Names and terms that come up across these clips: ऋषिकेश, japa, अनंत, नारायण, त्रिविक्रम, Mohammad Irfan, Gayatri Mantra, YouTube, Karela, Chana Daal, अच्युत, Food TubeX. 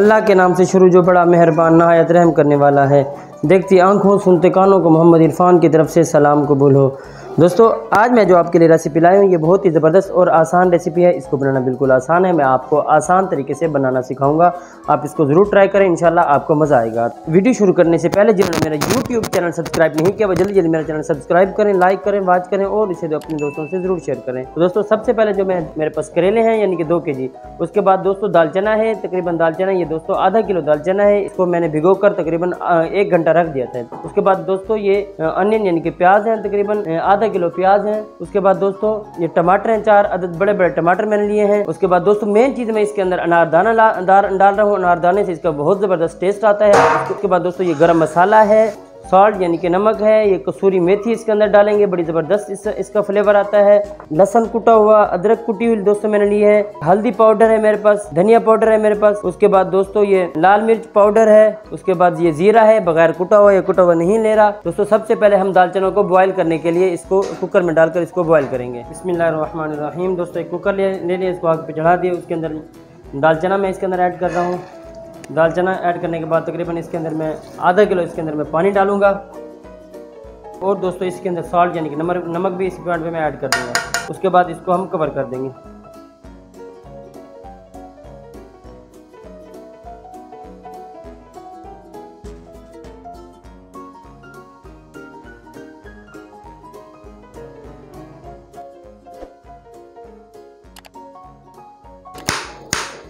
अल्लाह के नाम से शुरू जो बड़ा मेहरबान नहायत रहम करने वाला है। देखती आंखों सुनते कानों को मोहम्मद इरफान की तरफ से सलाम कबूल हो। दोस्तों आज मैं जो आपके लिए रेसिपी लाया हूँ ये बहुत ही ज़बरदस्त और आसान रेसिपी है। इसको बनाना बिल्कुल आसान है, मैं आपको आसान तरीके से बनाना सिखाऊंगा। आप इसको ज़रूर ट्राई करें, इंशाल्लाह आपको मज़ा आएगा। वीडियो शुरू करने से पहले जिन्होंने मेरा YouTube चैनल सब्सक्राइब नहीं किया वो जल्दी जल्दी मेरा चैनल सब्सक्राइब करें, लाइक करें, वॉच करें और इसे अपने दोस्तों से ज़रूर शेयर करें। तो दोस्तों सबसे पहले जो मैं मेरे पास करेले हैं यानी कि 2 kg, उसके बाद दोस्तों दाल चना है तकरीबन, दाल चना ये दोस्तों आधा किलो दाल चना है, इसको मैंने भिगो कर तकरीबन 1 घंटा रख दिया था। उसके बाद दोस्तों ये अनियन यानी कि प्याज है, तकरीबन आधा किलो प्याज है। उसके बाद दोस्तों ये टमाटर हैं, 4 अदद बड़े बड़े टमाटर मैंने लिए हैं। उसके बाद दोस्तों मेन चीज़ मैं इसके अंदर अनारदाना डाल रहा हूँ, अनारदाने से इसका बहुत ज़बरदस्त टेस्ट आता है। उसके बाद दोस्तों ये गरम मसाला है, सॉल्ट यानी कि नमक है, ये कसूरी मेथी इसके अंदर डालेंगे, बड़ी ज़बरदस्त इसका फ्लेवर आता है। लहसुन कुटा हुआ, अदरक कुटी हुई दोस्तों मैंने ली है, हल्दी पाउडर है मेरे पास, धनिया पाउडर है मेरे पास। उसके बाद दोस्तों ये लाल मिर्च पाउडर है। उसके बाद ये जीरा है, बगैर कुटा हुआ, ये कुटा हुआ नहीं ले रहा। दोस्तों सबसे पहले हम दाल चना को बॉयल करने के लिए इसको कुकर में डालकर इसको बॉयल करेंगे। बिस्मिल्लाहिर्रहमानिर्रहीम। दोस्तों एक कुकर ले लिया, इसको आग पे चढ़ा दिया। उसके अंदर दाल चना मैं इसके अंदर ऐड कर रहा हूँ। दाल चना ऐड करने के बाद तकरीबन इसके अंदर मैं आधा किलो इसके अंदर मैं पानी डालूंगा और दोस्तों इसके अंदर सॉल्ट यानी कि नमक भी इस पॉइंट पे मैं ऐड कर दूंगा। उसके बाद इसको हम कवर कर देंगे।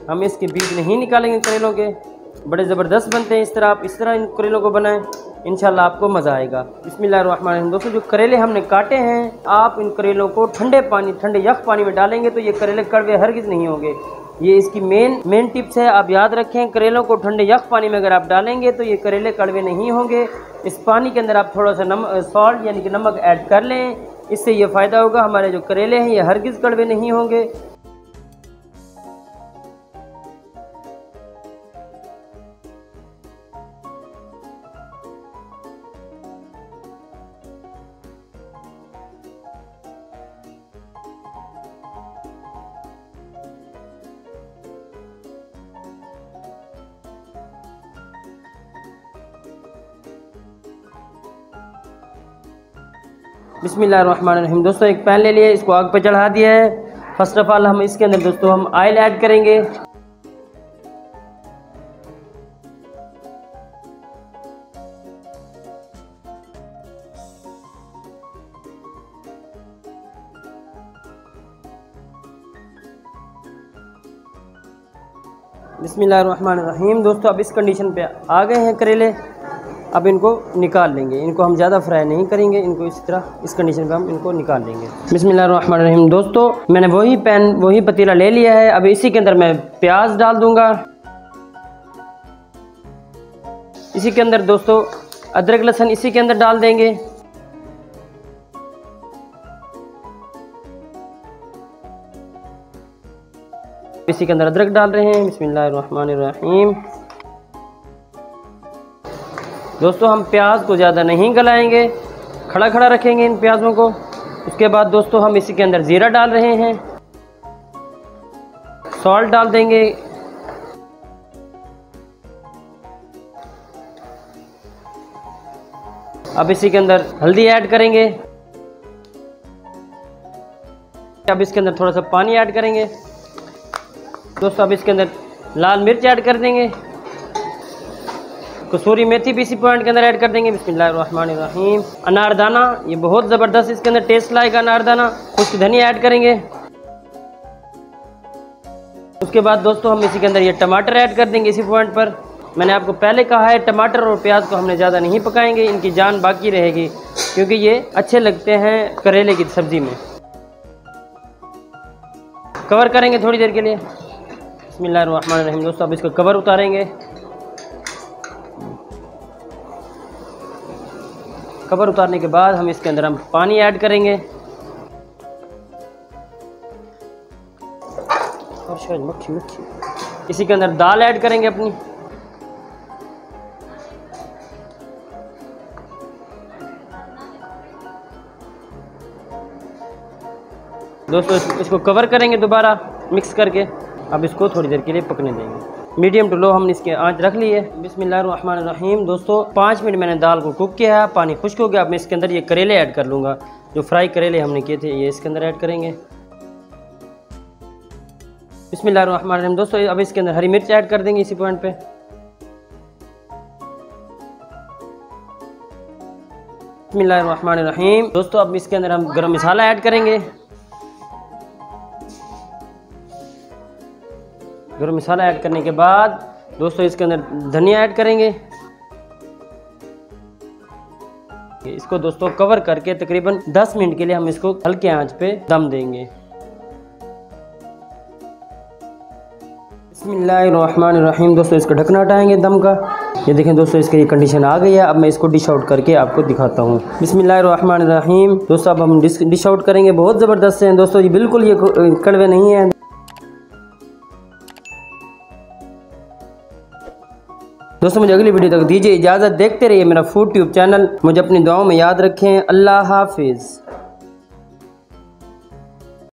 हम इसके बीज नहीं निकालेंगे करेलों के, बड़े ज़बरदस्त बनते हैं। इस तरह इन करेलों को बनाएं, इंशाल्लाह आपको मज़ा आएगा। बिस्मिल्लाहिर्रहमानिर्रहीम। दोस्तों जो करेले हमने काटे हैं, आप इन करेलों को ठंडे यख पानी में डालेंगे तो ये करेले कड़वे हरगिज़ नहीं होंगे। ये इसकी मेन टिप्स है, आप याद रखें। करेलों को ठंडे यख पानी में अगर आप डालेंगे तो ये करेले कड़वे नहीं होंगे। इस पानी के अंदर आप थोड़ा सा सॉल्ट यानी कि नमक ऐड कर लें, इससे ये फ़ायदा होगा हमारे जो करेले हैं ये हरगिज़ कड़वे नहीं होंगे। बिस्मिल्लाहिर्रहमानिर्रहीम। दोस्तों एक पैन ले लिए, इसको आग पे चढ़ा दिया है। फर्स्ट ऑफ ऑल हम इसके अंदर दोस्तों हम ऑयल ऐड करेंगे। बिस्मिल्लाहिर्रहमानिर्रहीम। दोस्तों अब इस कंडीशन पे आ गए हैं करेले, अब इनको निकाल लेंगे। इनको हम ज़्यादा फ्राई नहीं करेंगे, इनको इस तरह इस कंडीशन पे हम इनको निकाल लेंगे। बिस्मिल्लाहिर्रहमानिर्रहीम। दोस्तों मैंने वही पतीला ले लिया है, अब इसी के अंदर मैं प्याज डाल दूंगा। इसी के अंदर दोस्तों अदरक लहसुन इसी के अंदर डाल देंगे। इसी के अंदर अदरक डाल रहे हैं। बिस्मिल्लाहिर्रहमानिर्रहीम। दोस्तों हम प्याज को ज़्यादा नहीं गलाएंगे, खड़ा खड़ा रखेंगे इन प्याज़ों को। उसके बाद दोस्तों हम इसी के अंदर ज़ीरा डाल रहे हैं, सॉल्ट डाल देंगे। अब इसी के अंदर हल्दी ऐड करेंगे। अब इसके अंदर थोड़ा सा पानी ऐड करेंगे। दोस्तों अब इसके अंदर लाल मिर्च ऐड कर देंगे, कसूरी मेथी भी इसी पॉइंट के अंदर ऐड कर देंगे। बिस्मिल्लाहिर्रहमानिर्रहीम। अनारदाना ये बहुत ज़बरदस्त इसके अंदर टेस्ट लाएगा अनारदाना। खुश्क धनिया ऐड करेंगे। उसके बाद दोस्तों हम इसी के अंदर ये टमाटर ऐड कर देंगे इसी पॉइंट पर। मैंने आपको पहले कहा है टमाटर और प्याज को हमने ज़्यादा नहीं पकाएंगे, इनकी जान बाकी रहेगी क्योंकि ये अच्छे लगते हैं करेले की सब्ज़ी में। कवर करेंगे थोड़ी देर के लिए। बिस्मिल्लाहिर्रहमानिर्रहीम। दोस्तों अब इसको कवर उतारेंगे। कवर उतारने के बाद हम इसके अंदर हम पानी ऐड करेंगे। और शायद मक्खी इसी के अंदर दाल ऐड करेंगे अपनी। दोस्तों इसको कवर करेंगे दोबारा मिक्स करके। अब इसको थोड़ी देर के लिए पकने देंगे। मीडियम टू लो हमने इसके आंच रख ली है। बिस्मिल्लाहिर्रहमानिर्रहीम। दोस्तों 5 मिनट मैंने दाल को कुक किया है, पानी खुश्क हो गया। अब मैं इसके अंदर ये करेले ऐड कर लूँगा, जो फ्राई करेले हमने किए थे ये इसके अंदर ऐड करेंगे। बिस्मिल्लाहिर्रहमानिर्रहीम। दोस्तों अब इसके अंदर हरी मिर्च ऐड कर देंगे इसी पॉइंट पे। बिस्मिल्लाहिर्रहमानिर्रहीम। दोस्तों अब इसके अंदर हम गरम मसाला ऐड करेंगे। गरम मसाला ऐड करने के बाद दोस्तों इसके अंदर धनिया ऐड करेंगे। इसको दोस्तों कवर करके तकरीबन 10 मिनट के लिए हम इसको हल्के आंच पे दम देंगे। बिस्मिल्लाहिर्रहमानिर्रहीम। दोस्तों इसका ढक्कन हटाएंगे दम का। ये देखें दोस्तों इसकी ये कंडीशन आ गई है। अब मैं इसको डिश आउट करके आपको दिखाता हूँ। बिस्मिल्लाहिर्रहमानिर्रहीम। दोस्तों अब हम डिश आउट करेंगे। बहुत ज़बरदस्त हैं दोस्तों, ये बिल्कुल ये कड़वे नहीं हैं। दोस्तों मुझे अगली वीडियो तक दीजिए इजाज़त। देखते रहिए मेरा फूड ट्यूब चैनल। मुझे अपनी दुआओं में याद रखें। अल्लाह हाफिज़।